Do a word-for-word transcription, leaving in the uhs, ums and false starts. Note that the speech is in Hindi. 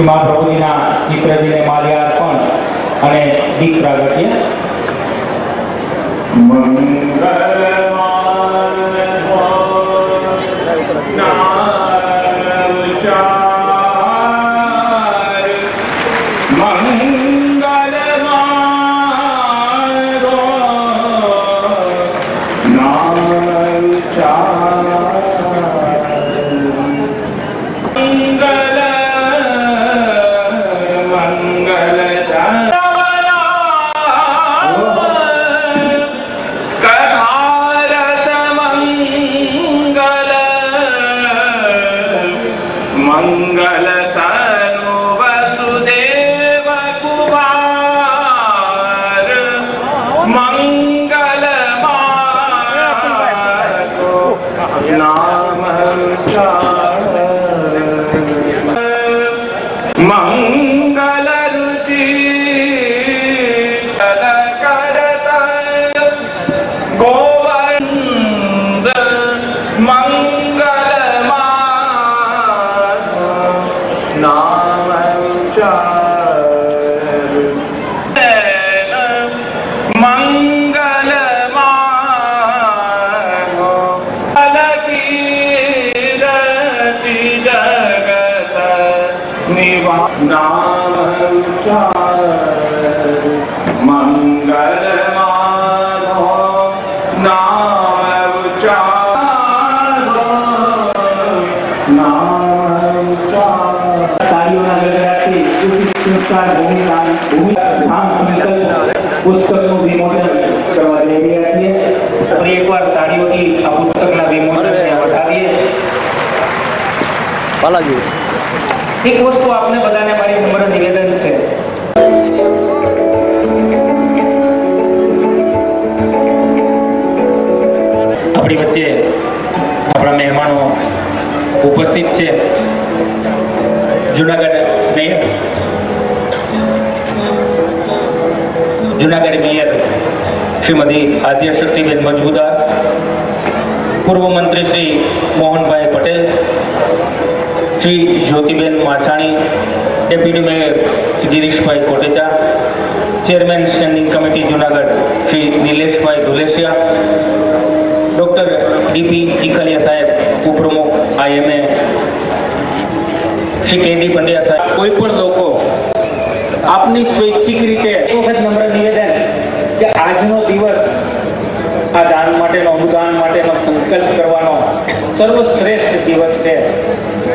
श्रीमान प्रभुजीना चित्रजीने माल्यार्पण अने दीप प्रागट्य एक वस्तु आपने बताने हमारी नम्र निवेदन से अपनी बच्चे अपना मेहमानों उपस्थित छे जुनागढ़ मेयर जुनागढ़ मेयर श्रीमती आद्या शास्त्री बेन मजूमदार, पूर्व मंत्री Shri Mohanbhai Patel, Shri Jyotiben Masani, deputy mayor Girish bhai Kotecha, chairman standing committee Junagadh Shri Nilesh bhai Dhulesia, doctor DP Chikhaliya saheb उपप्रमुख आईएमए, श्री के डी पंड्या साहेब कोई पण लोको आपनी स्वैच्छिक रीते वखत नम्र निवेदन के आजनो दिवस आ दान माटेनो अनुदान माटेनो संकल्प करवानो सर्वश्रेष्ठ दिवस छे।